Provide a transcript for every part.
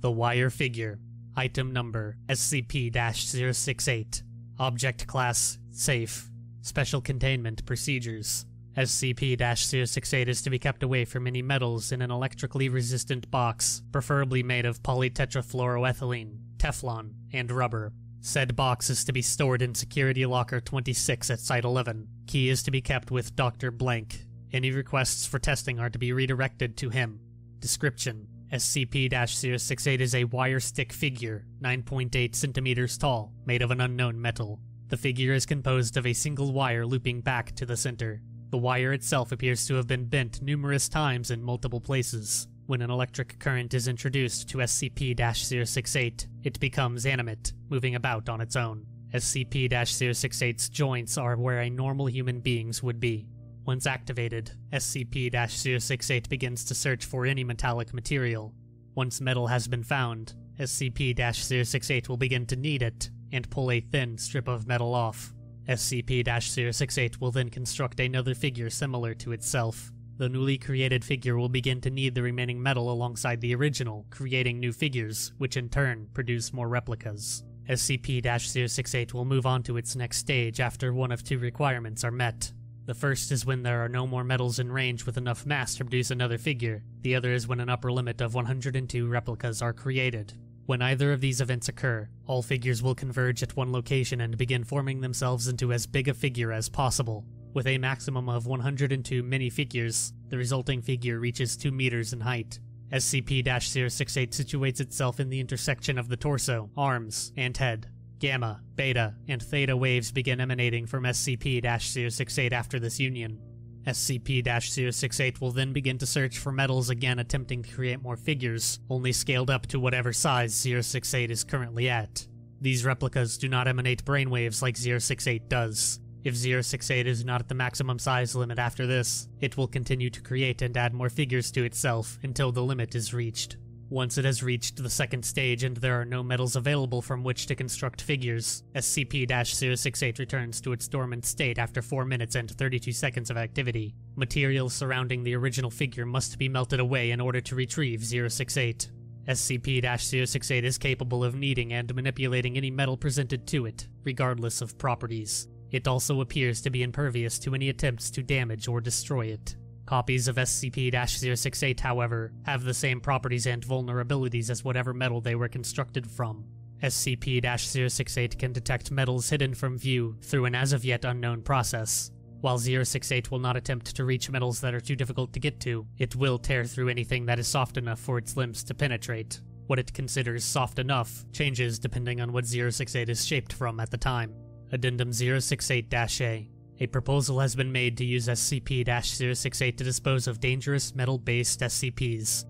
The wire figure. Item number SCP-068. Object class safe. Special containment procedures. SCP-068 is to be kept away from any metals in an electrically resistant box, preferably made of polytetrafluoroethylene, Teflon, and rubber. Said box is to be stored in Security Locker 26 at Site 11. Key is to be kept with Dr. Blank. Any requests for testing are to be redirected to him. Description: SCP-068 is a wire stick figure, 9.8 centimeters tall, made of an unknown metal. The figure is composed of a single wire looping back to the center. The wire itself appears to have been bent numerous times in multiple places. When an electric current is introduced to SCP-068, it becomes animate, moving about on its own. SCP-068's joints are where a normal human being's would be. Once activated, SCP-068 begins to search for any metallic material. Once metal has been found, SCP-068 will begin to knead it and pull a thin strip of metal off. SCP-068 will then construct another figure similar to itself. The newly created figure will begin to knead the remaining metal alongside the original, creating new figures, which in turn produce more replicas. SCP-068 will move on to its next stage after one of two requirements are met. The first is when there are no more metals in range with enough mass to produce another figure. The other is when an upper limit of 102 replicas are created. When either of these events occur, all figures will converge at one location and begin forming themselves into as big a figure as possible. With a maximum of 102 minifigures, the resulting figure reaches 2 meters in height. SCP-068 situates itself in the intersection of the torso, arms, and head. Gamma, beta, and theta waves begin emanating from SCP-068 after this union. SCP-068 will then begin to search for metals again, attempting to create more figures, only scaled up to whatever size 068 is currently at. These replicas do not emanate brainwaves like 068 does. If 068 is not at the maximum size limit after this, it will continue to create and add more figures to itself until the limit is reached. Once it has reached the second stage and there are no metals available from which to construct figures, SCP-068 returns to its dormant state after 4 minutes and 32 seconds of activity. Materials surrounding the original figure must be melted away in order to retrieve 068. SCP-068 is capable of kneading and manipulating any metal presented to it, regardless of properties. It also appears to be impervious to any attempts to damage or destroy it. Copies of SCP-068, however, have the same properties and vulnerabilities as whatever metal they were constructed from. SCP-068 can detect metals hidden from view through an as-of-yet unknown process. While 068 will not attempt to reach metals that are too difficult to get to, it will tear through anything that is soft enough for its limbs to penetrate. What it considers soft enough changes depending on what 068 is shaped from at the time. Addendum 068-A. A proposal has been made to use SCP-068 to dispose of dangerous metal-based SCPs.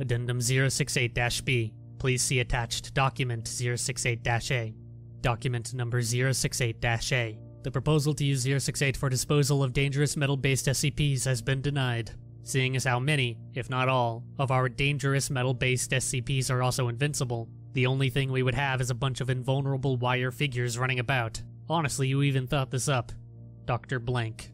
Addendum 068-B. Please see attached Document 068-A. Document number 068-A. The proposal to use 068 for disposal of dangerous metal-based SCPs has been denied, seeing as how many, if not all, of our dangerous metal-based SCPs are also invincible. The only thing we would have is a bunch of invulnerable wire figures running about. Honestly, you even thought this up. Dr. Blank.